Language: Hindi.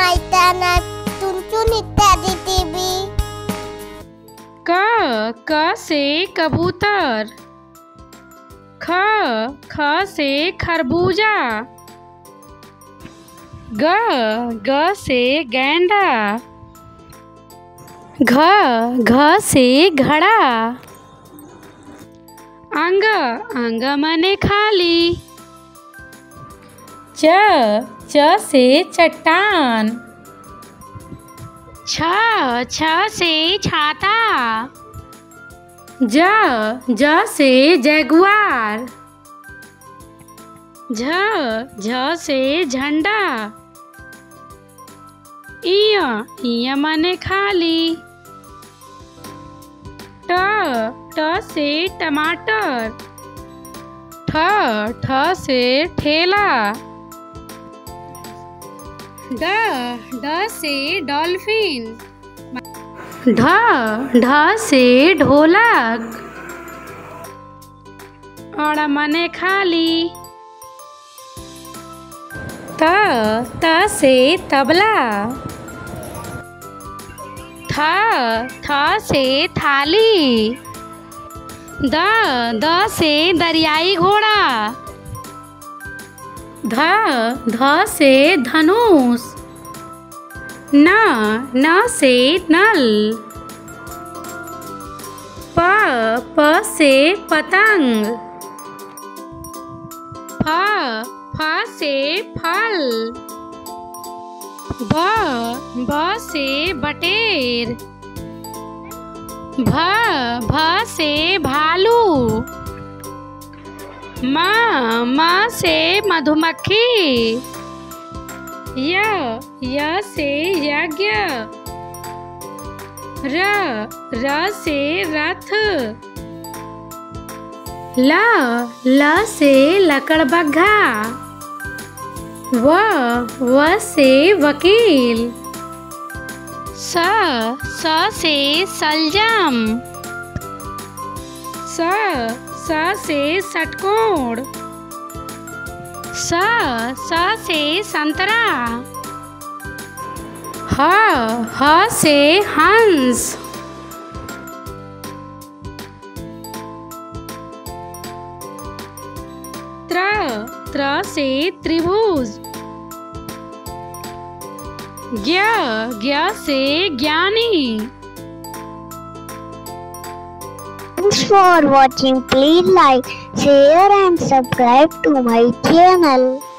मैदाना चुनचुन इत्यादि टीवी। क से कबूतर। ख से खरबूजा। ग से गैंडा। घ से घड़ा। अंग मने खाली। च से चट्टान। छ से छाता। ज से जगुआर। झ से झंडा। इ मने खाली। ट से टमाटर। ठ से ठेला। ड से डॉल्फिन। ढ से ढोलक। अड़ मने खाली। त से तबला। थ से थाली। द से दरियाई घोड़ा। ध से धनुष। न से नल। प से पतंग। फ से फल। ब से बटेर। भ से भालू। म से मधुमक्खी। य से यज्ञ। र से रथ। ल से लकड़बग्घा। व से वकील। स से सलजम। स से षटकोण। स से संतरा। ह से हंस। त्र से त्रिभुज। ज्ञ से ज्ञानी। Thanks for watching. Please like, share and subscribe to my channel.